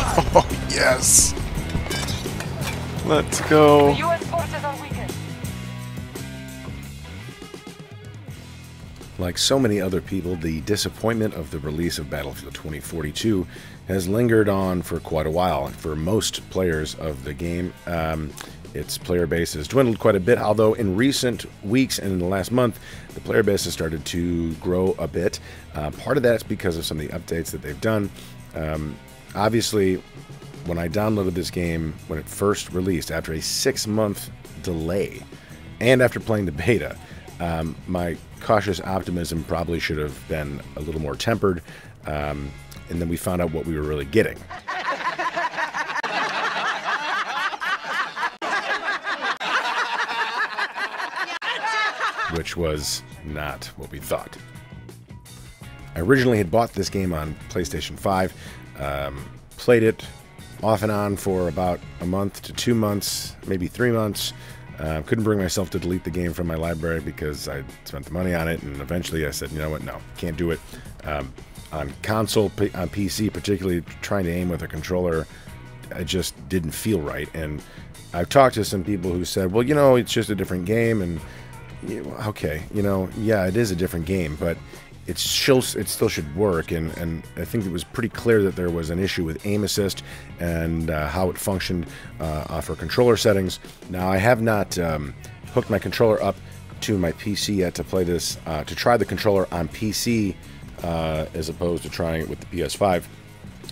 Oh, yes! Let's go. US forces are weakened. Like so many other people, the disappointment of the release of Battlefield 2042 has lingered on for quite a while. For most players of the game, its player base has dwindled quite a bit, although in recent weeks and in the last month, the player base has started to grow a bit. Part of that is because of some of the updates that they've done. Obviously, when I downloaded this game, when it first released, after a 6-month delay, and after playing the beta, my cautious optimism probably should have been a little more tempered, and then we found out what we were really getting. Which was not what we thought. I originally had bought this game on PlayStation 5, played it off and on for about a month to 2 months, maybe 3 months. Couldn't bring myself to delete the game from my library because I spent the money on it, and eventually I said, you know what, no, can't do it. On console, on PC, particularly trying to aim with a controller, I just didn't feel right. And I've talked to some people who said, well, you know, it's just a different game, and okay, you know, yeah, it is a different game, but it still should work, and I think it was pretty clear that there was an issue with aim assist and how it functioned for controller settings. Now, I have not hooked my controller up to my PC yet to play this, to try the controller on PC as opposed to trying it with the PS5.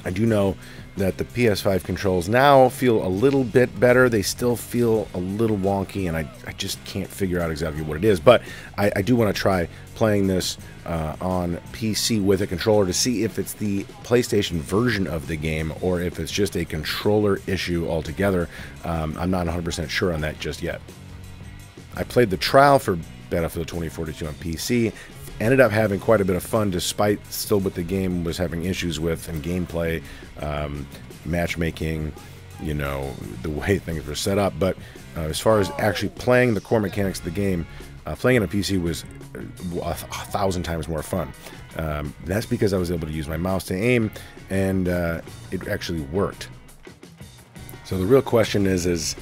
I do know that the PS5 controls now feel a little bit better. They still feel a little wonky, and I just can't figure out exactly what it is. But I do want to try playing this on PC with a controller to see if it's the PlayStation version of the game or if it's just a controller issue altogether. I'm not 100% sure on that just yet. I played the trial for Battlefield 2042 on PC. Ended up having quite a bit of fun, despite still what the game was having issues with in gameplay, matchmaking, you know, the way things were set up. But as far as actually playing the core mechanics of the game, playing on a PC was 1,000 times more fun. That's because I was able to use my mouse to aim, and it actually worked. So the real question is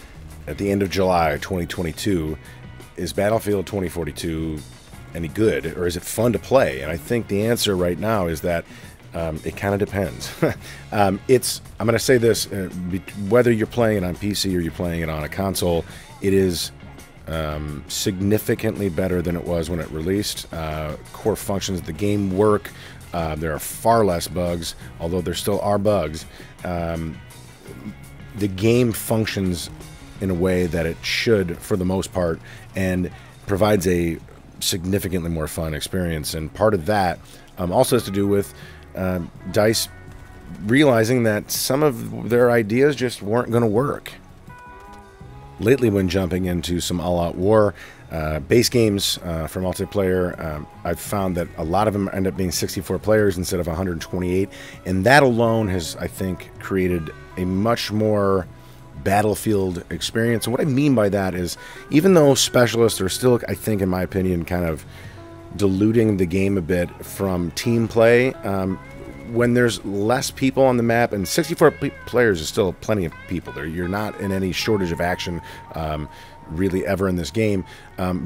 at the end of July 2022, is Battlefield 2042 any good, or is it fun to play? And I think the answer right now is that it kind of depends. I'm going to say this, whether you're playing it on PC or you're playing it on a console, it is significantly better than it was when it released. Core functions of the game work. There are far less bugs, although there still are bugs. The game functions in a way that it should for the most part, and provides a significantly more fun experience, and part of that also has to do with DICE realizing that some of their ideas just weren't going to work. Lately, when jumping into some all-out war base games for multiplayer, I've found that a lot of them end up being 64 players instead of 128, and that alone has, I think, created a much more Battlefield experience. And what I mean by that is, even though specialists are still, I think, in my opinion, kind of diluting the game a bit from team play, when there's less people on the map, and 64 players is still plenty of people there, you're not in any shortage of action really ever in this game, but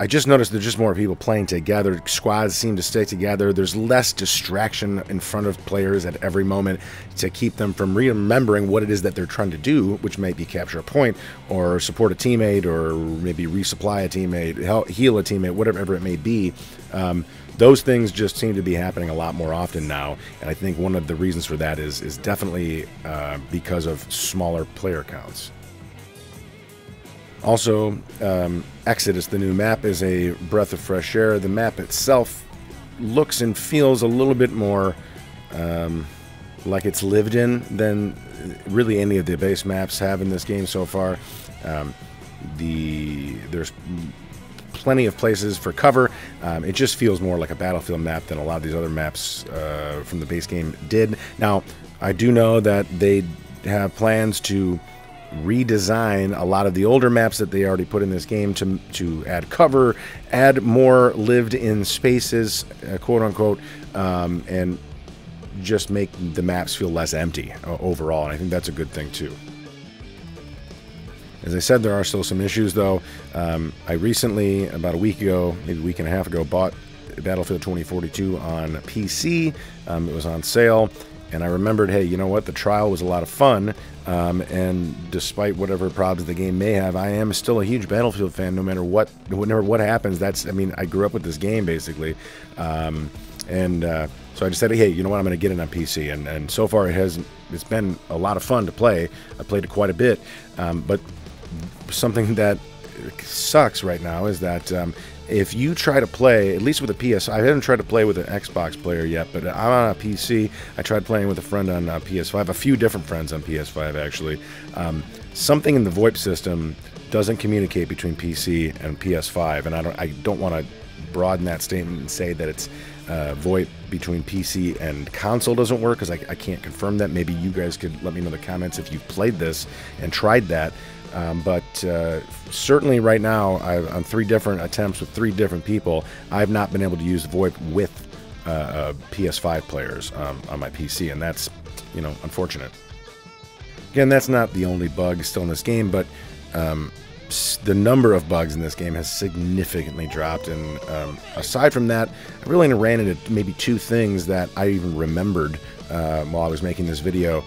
I just noticed there's just more people playing together. Squads seem to stay together. There's less distraction in front of players at every moment to keep them from remembering what it is that they're trying to do, which might be capture a point or support a teammate or maybe resupply a teammate, heal a teammate, whatever it may be. Those things just seem to be happening a lot more often now, and I think one of the reasons for that is definitely because of smaller player counts. Also, Exodus, the new map, is a breath of fresh air. The map itself looks and feels a little bit more like it's lived in than really any of the base maps have in this game so far. There's plenty of places for cover. It just feels more like a Battlefield map than a lot of these other maps from the base game did. Now, I do know that they have plans to redesign a lot of the older maps that they already put in this game to add cover, add more lived in spaces, quote unquote, and just make the maps feel less empty overall, and I think that's a good thing too. As I said, there are still some issues though. I recently, about a week ago, maybe a week and a half ago, bought Battlefield 2042 on PC. It was on sale, and I remembered, hey, you know what, the trial was a lot of fun, and despite whatever problems the game may have, I am still a huge Battlefield fan no matter what, happens. That's, I mean, I grew up with this game basically, so I just said, hey, you know what, I'm going to get it on PC, and so far it's been a lot of fun to play. I played it quite a bit, but something that sucks right now is that if you try to play, at least with a PS, I haven't tried to play with an Xbox player yet, but I'm on a PC. I tried playing with a friend on PS5, a few different friends on PS5 actually. Something in the VoIP system doesn't communicate between PC and PS5, and I don't want to broaden that statement and say that it's VoIP between PC and console doesn't work, because I can't confirm that. Maybe you guys could let me know in the comments if you've played this and tried that. Certainly right now, on three different attempts with three different people, I've not been able to use VoIP with PS5 players on my PC, and that's, you know, unfortunate. Again, that's not the only bug still in this game, but the number of bugs in this game has significantly dropped, and aside from that, I really only ran into maybe two things that I even remembered while I was making this video.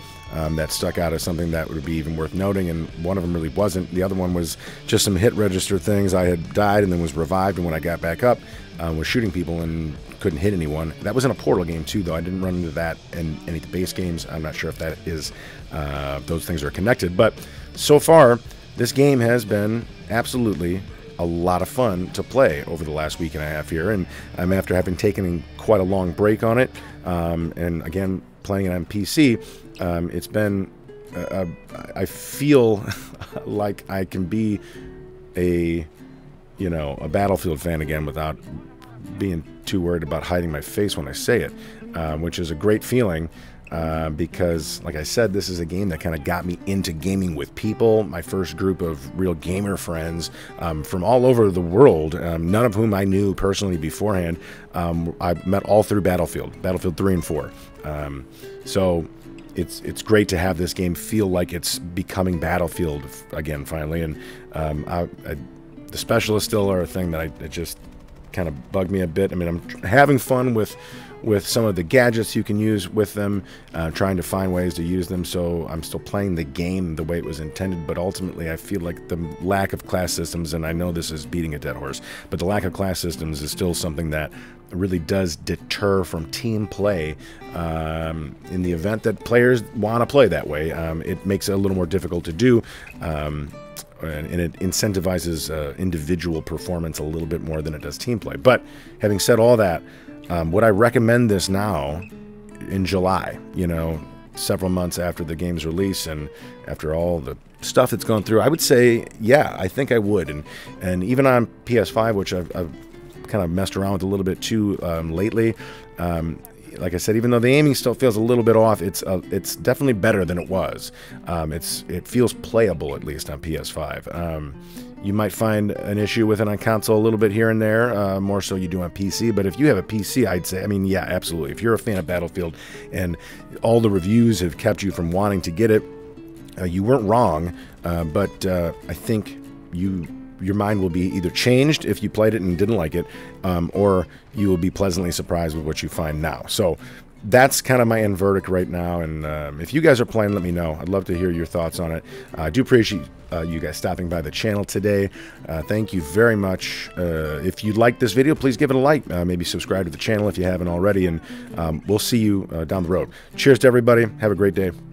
That stuck out as something that would be even worth noting, and one of them really wasn't. The other one was just some hit register things. I had died and then was revived, and when I got back up, was shooting people and couldn't hit anyone. That was in a Portal game too, though. I didn't run into that in any of the base games. I'm not sure if that is, those things are connected, but so far, this game has been absolutely a lot of fun to play over the last week and a half here, and I'm after having taken quite a long break on it, and again, playing it on PC, it's been, I feel like I can be a, you know, a Battlefield fan again without being too worried about hiding my face when I say it, which is a great feeling, because, like I said, this is a game that kind of got me into gaming with people, my first group of real gamer friends from all over the world, none of whom I knew personally beforehand. I met all through Battlefield 3 and 4. So it's great to have this game feel like it's becoming Battlefield again finally, and the specialists still are a thing that it just kind of bugged me a bit. I mean, I'm having fun with some of the gadgets you can use with them, trying to find ways to use them, so I'm still playing the game the way it was intended, but ultimately I feel like the lack of class systems, and I know this is beating a dead horse, but the lack of class systems is still something that really does deter from team play. In the event that players want to play that way, it makes it a little more difficult to do, and it incentivizes individual performance a little bit more than it does team play. But having said all that, would I recommend this now in July, you know, several months after the game's release and after all the stuff that's gone through? I would say, yeah, I think I would. And even on PS5, which I've kind of messed around with a little bit too lately, like I said, even though the aiming still feels a little bit off, it's definitely better than it was. It feels playable, at least on PS5. You might find an issue with it on console a little bit here and there, more so you do on PC, but if you have a PC, I'd say, I mean, yeah, absolutely. If you're a fan of Battlefield and all the reviews have kept you from wanting to get it, you weren't wrong, but I think your mind will be either changed if you played it and didn't like it, or you will be pleasantly surprised with what you find now. So that's kind of my end verdict right now, and if you guys are playing, let me know. I'd love to hear your thoughts on it. I do appreciate you guys stopping by the channel today. Thank you very much. If you like this video, please give it a like. Maybe subscribe to the channel if you haven't already, and we'll see you down the road. Cheers to everybody. Have a great day.